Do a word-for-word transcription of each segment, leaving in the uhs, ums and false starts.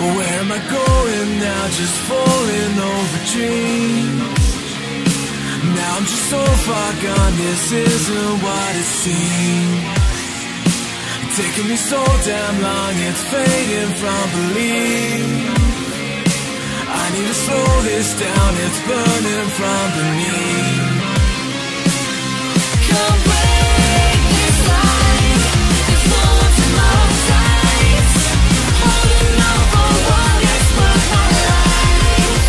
Where am I going now? Just falling over dreams. Now I'm just so far gone, this isn't what it seems. Taking me so damn long, it's fading from belief. I need to slow this down, it's burning from beneath. Come break this light, there's no one to my sight. Holding on for what it's worth, my life.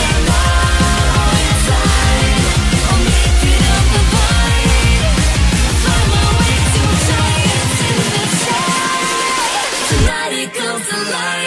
And now it's time, I'll make it up the void. Find my way to giants in the shade. Tonight it comes to light.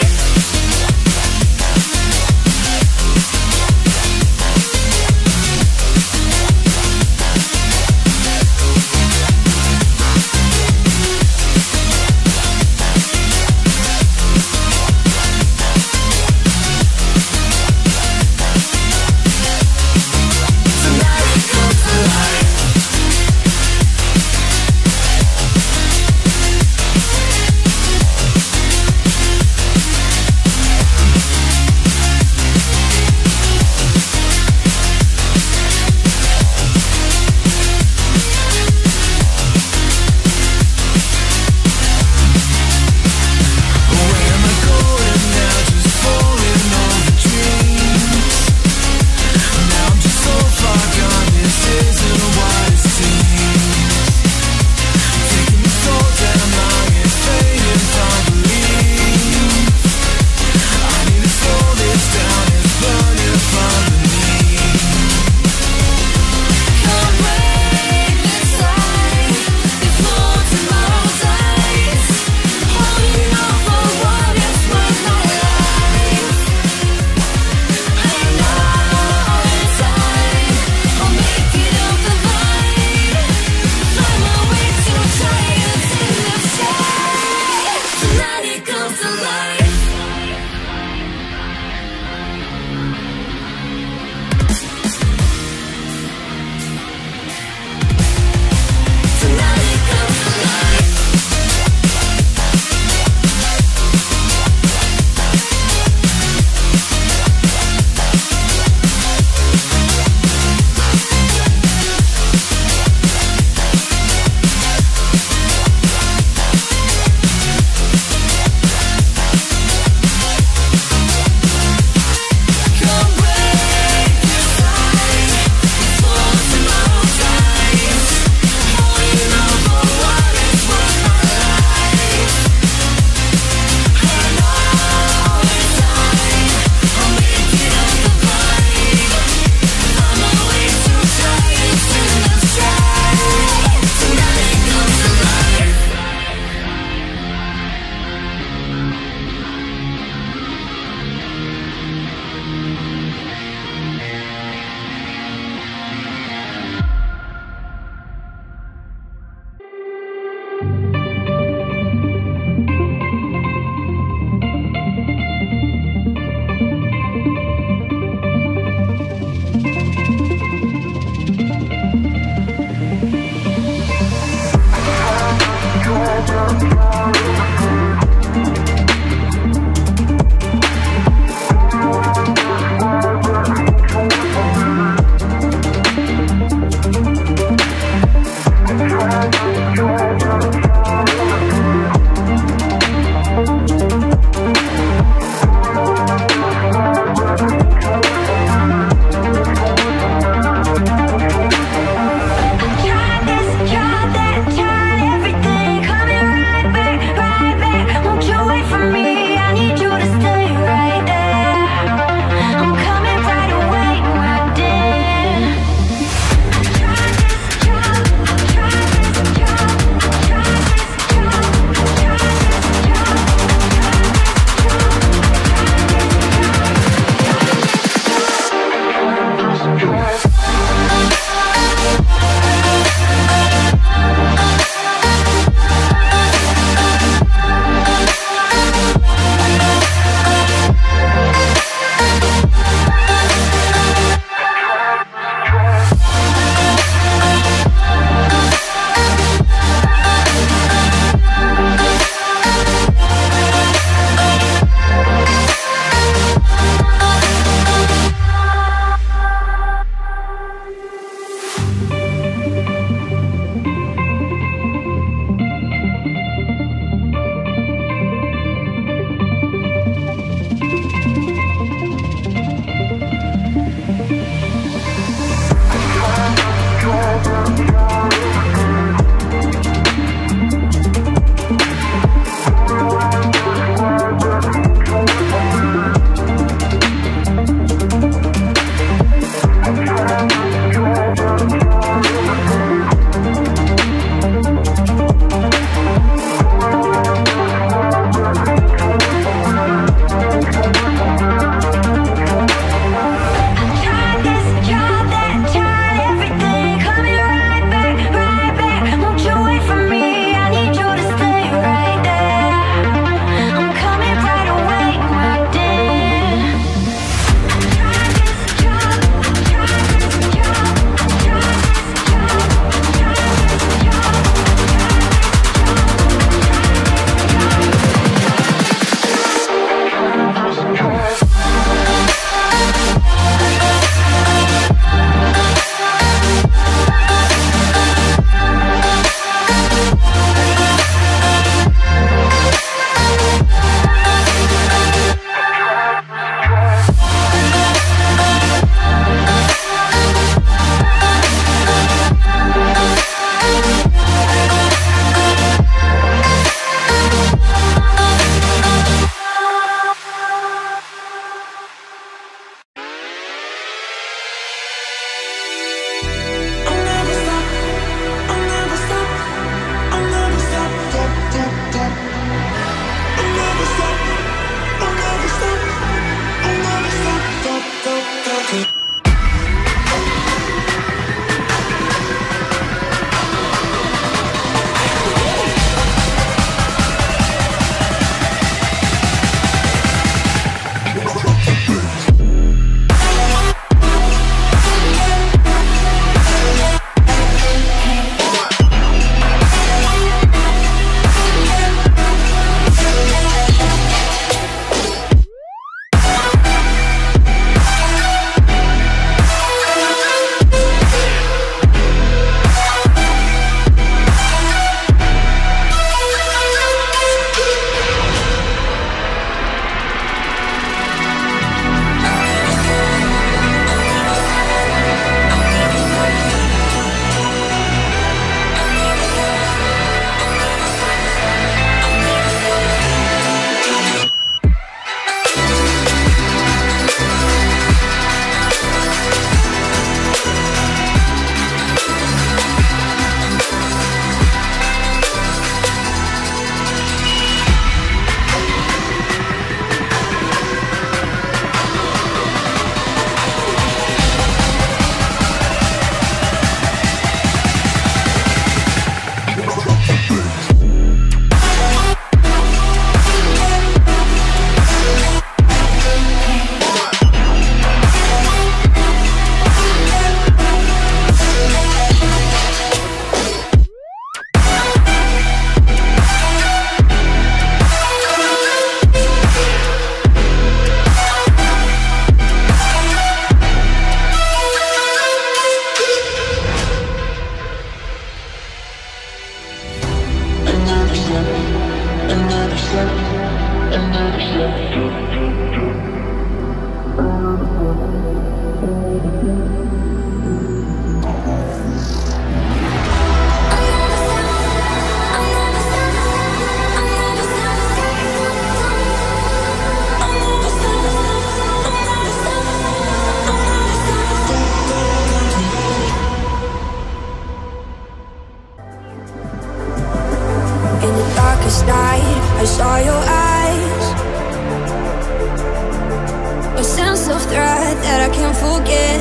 that I can't forget.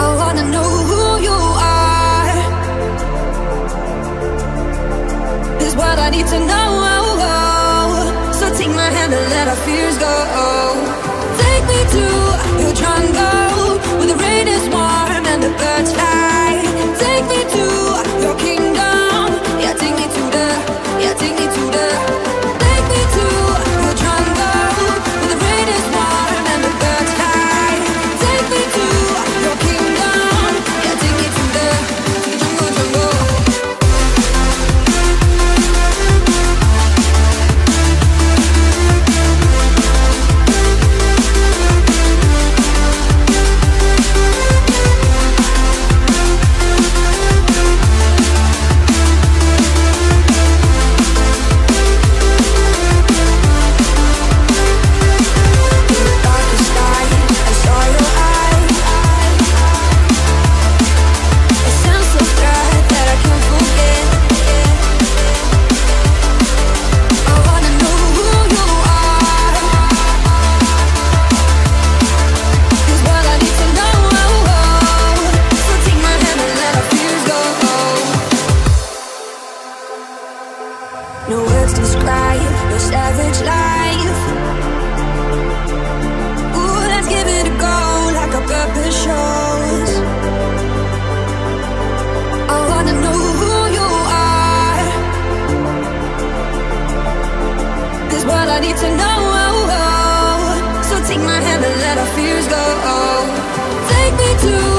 I wanna know who you are, is what I need to know. So take my hand and let our fears go. Take me to your jungle, where the rain is warm and the birds fly. Take me to your kingdom. Yeah, take me to the, yeah, take me to the. Take me to your jungle, where the rain is warm and the birds fly. Take me to your kingdom. Yeah, take me to the, to the jungle, jungle. Take my hand and let our fears go. Take me to